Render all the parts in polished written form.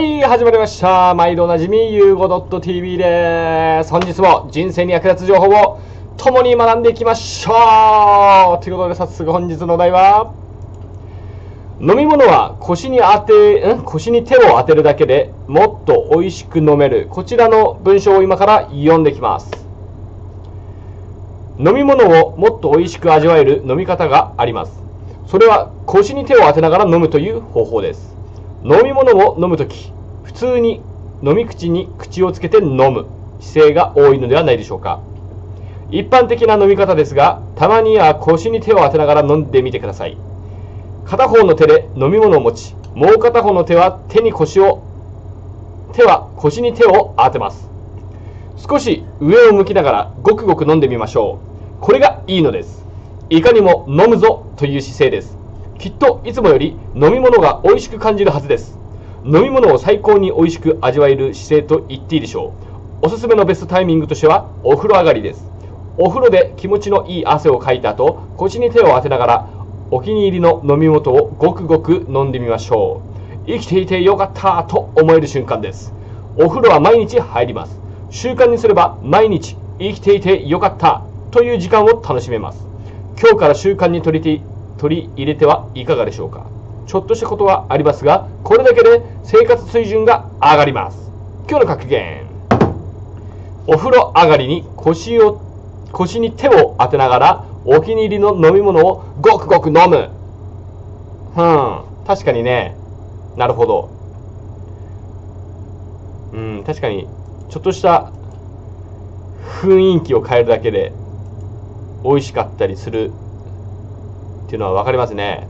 はい、始まりました。毎度おなじみ、ゆうご .tv です。本日も人生に役立つ情報を共に学んでいきましょう。ということで、早速本日のお題は、飲み物は腰に手を当てるだけでもっと美味しく飲める。こちらの文章を今から読んでいきます。飲み物をもっと美味しく味わえる飲み方があります。それは腰に手を当てながら飲むという方法です。飲み物を飲むとき、普通に飲み口に口をつけて飲む姿勢が多いのではないでしょうか。一般的な飲み方ですが、たまには腰に手を当てながら飲んでみてください。片方の手で飲み物を持ち、もう片方の手は腰に手を当てます。少し上を向きながらごくごく飲んでみましょう。これがいいのです。いかにも飲むぞという姿勢です。きっといつもより飲み物が美味しく感じるはずです。飲み物を最高に美味しく味わえる姿勢と言っていいでしょう。おすすめのベストタイミングとしてはお風呂上がりです。お風呂で気持ちのいい汗をかいた後、腰に手を当てながらお気に入りの飲み物をごくごく飲んでみましょう。生きていてよかったと思える瞬間です。お風呂は毎日入ります。習慣にすれば毎日生きていてよかったという時間を楽しめます。今日から習慣に取り入れてはいかがでしょうか。ちょっとしたことはありますが、これだけで生活水準が上がります。今日の格言。お風呂上がりに腰に手を当てながらお気に入りの飲み物をごくごく飲む。確かにね。なるほど。確かにちょっとした雰囲気を変えるだけで美味しかったりする。っていうのは分かりますね。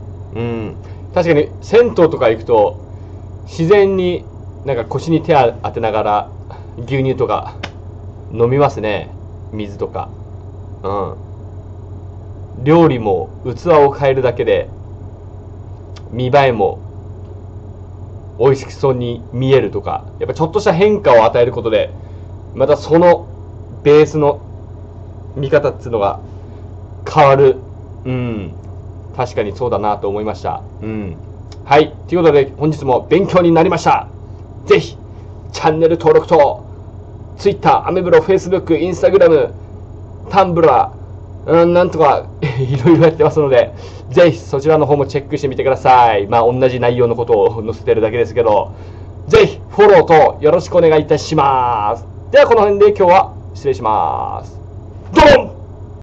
確かに銭湯とか行くと自然になんか腰に手を当てながら牛乳とか飲みますね。水とか、料理も器を変えるだけで見栄えも美味しそうに見えるとか、やっぱちょっとした変化を与えることでまたそのベースの見方っていうのが変わる。確かにそうだなと思いました。はい。ということで、本日も勉強になりました。ぜひ、チャンネル登録と、Twitter、アメブロ、Facebook、Instagram、Tumblr、なんとか、いろいろやってますので、ぜひそちらの方もチェックしてみてください。まあ、同じ内容のことを載せてるだけですけど、ぜひ、フォローとよろしくお願いいたします。では、この辺で今日は失礼します。ドン！